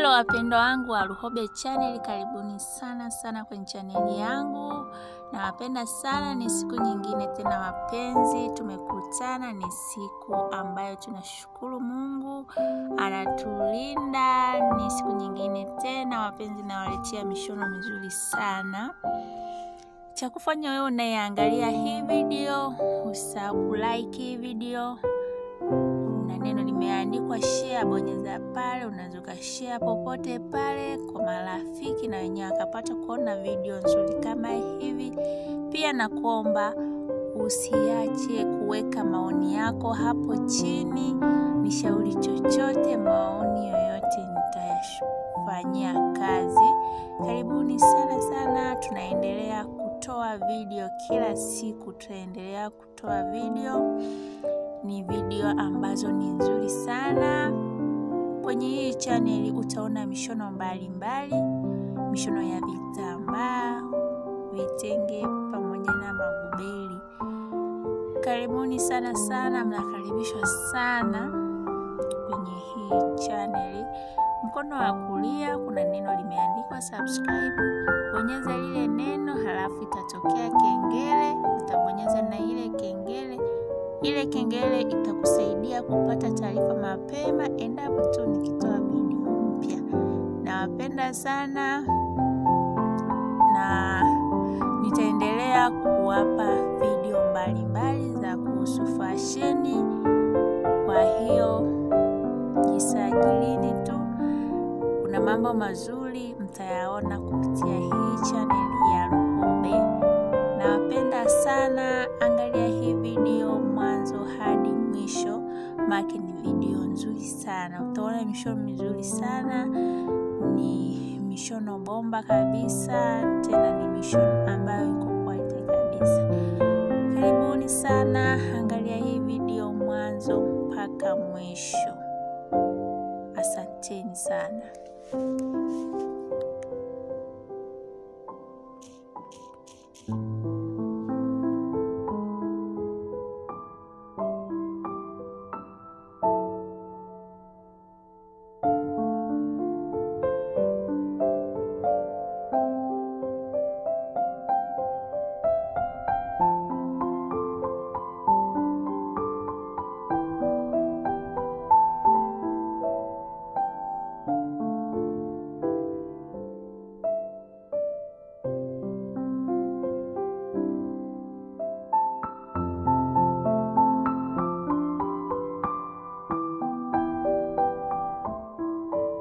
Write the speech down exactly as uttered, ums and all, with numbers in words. Hello wapendwa wangu wa Luhobe Channel, karibuni sana sana kwenye channel yangu. Na wapenda sana, ni siku nyingine tena wapenzi tumekutana. Ni siku ambayo tunashukuru Mungu anatulinda. Ni siku nyingine tena wapenzi na waletia mishono mizuri sana. Cha kufanya wewe unayeangalia hii video, usahau like hii video. Neno limeandikwa share, bonyeza pale, unazuka share popote pale kwa marafiki na wenyewe akapata kuona video nzuri kama hivi. Pia nakuomba usiache kuweka maoni yako hapo chini, nishauri chochote, maoni yoyote nitayafanyia kazi. Karibuni sana sana, tunaendelea kutoa video kila siku, tunaendelea kutoa video. Ni video ambazo ni nzuri sana. Kwenye hii channel utaona mishono mbalimbali, mishono ya vitambaa, vitenge pamoja na magubeli. Karibuni sana sana, mnakaribishwa sana kwenye hii channel. Mkono wa kulia kuna neno limeandikwa subscribe. Bonyeza lile neno halafu itatokea kengele, utabonyeza na ile kengele. Ile kengele itakusaidia kupata taarifa mapema endapo tu nikitoa video mpya. Nawapenda sana na nitaendelea kuwapa video mbalimbali za kuhusu fashion. Kwa hiyo jisajilini tu, kuna mambo mazuri mtayaona kupitia hii channel ya Luhobe. Nawapenda sana, angalia hii video mwanzo hadi mwisho, maki ni video nzuri sana. Utaona mishono mizuri sana, ni mishono bomba kabisa, tena ni mishono ambayo iko quality kabisa. Karibuni sana, angalia hii video mwanzo mpaka mwisho. Asanteni sana.